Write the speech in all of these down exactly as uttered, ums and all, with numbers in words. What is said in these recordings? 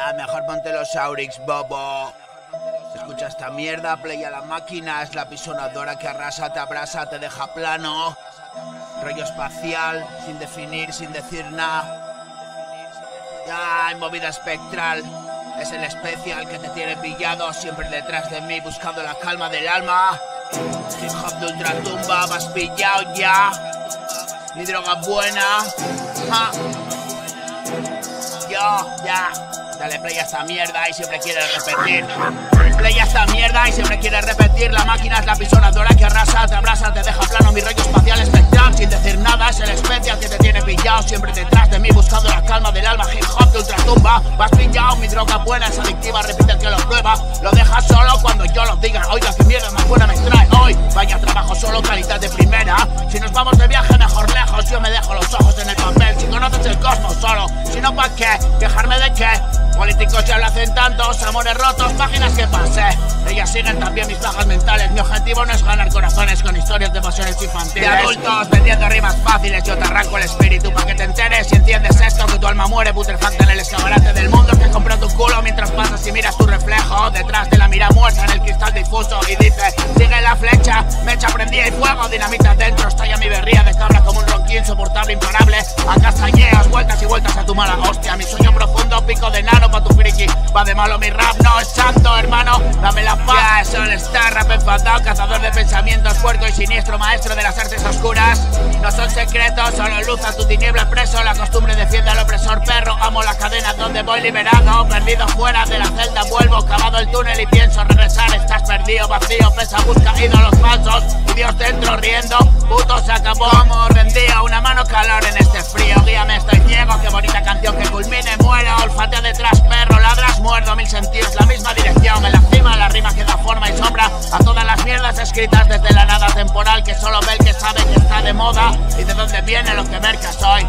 Ya, mejor ponte los Aurix, bobo. Se escucha esta mierda, play a la máquina. Es la pisonadora que arrasa, te abrasa, te deja plano. Rollo espacial, sin definir, sin decir nada. Ya, movida espectral. Es el especial que te tiene pillado, siempre detrás de mí, buscando la calma del alma. Hip hop de ultratumba, vas pillado ya. Mi droga buena. Ja. Yo, ya. Dale play a esta mierda y siempre quieres repetir. Play a esta mierda y siempre quieres repetir. La máquina es la pisonadora que arrasa, te abrasa, te deja plano. Mi rollo espacial espectral, sin decir nada. Es el especial que te tiene pillado, siempre detrás de mí, buscando la calma del alma. Hip hop de ultratumba, vas pillado. Mi droga buena es adictiva, repite el que lo prueba. Lo dejas solo cuando yo lo diga. Oiga, qué mierda más buena me trae hoy. Vaya trabajo, solo calidad de primera. Si nos vamos de viaje, mejor lejos. Yo me dejo los ojos en el papel. Si conoces el cosmos solo, si no, ¿pa' qué? ¿Quejarme de qué? Políticos ya lo hacen tantos, amores rotos, páginas que pasé. Ellas siguen también mis bajas mentales. Mi objetivo no es ganar corazones con historias de pasiones infantiles. De adultos vendiendo rimas fáciles. Yo te arranco el espíritu para que te enteres. Si entiendes esto, que tu alma muere putrefacta en el escaparate del mundo que compró tu culo mientras pasas y miras tu reflejo detrás de la mira muerta en el cristal difuso. Y dice, sigue la flecha, mecha prendida y fuego, dinamita dentro, estalla mi berría de cabra como un ronquín insoportable, imparable. A castañeos, vueltas y vueltas a tu mala hostia. Mi sueño profundo, pico de nano pa' tu friki. Va de malo mi rap, no es santo, hermano, dame la paz. Ya es All Star, rap enfadado, cazador de pensamientos, puerco y siniestro, maestro de las artes oscuras. No son secretos, solo luz a tu tiniebla preso. La costumbre defiende al opresor, perro. Amo las cadenas donde voy liberado, perdido fuera de la celda, vuelvo, cavado el túnel y pienso regresar. Estás perdido, vacío, pesa, busca ídolos falsos. Y Dios dentro riendo, puto se acabó. Como rendía una mano calor en este frío. Guíame, estoy ciego, qué bonita canción que culmine, muero. Olfateo detrás, perro, ladras, muerdo, mil sentidos, la misma dirección. En la cima, la rima que da forma y sombra a todas las mierdas escritas desde la nada temporal, que solo ve el que sabe que está de moda y de dónde viene lo que mercas hoy.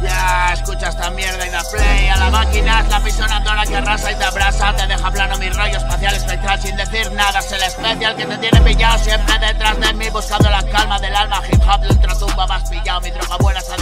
Ya, escucha esta mierda y da play a la máquina. Es la pisonadora que arrasa y te abrasa. Te deja plano mi rollo espacial espectral, sin decir nada. Es el especial que te tiene pillado, siempre detrás de mí, buscando la calma del alma. Hip hop de ultratumba, vas pillado. Mi droga buena es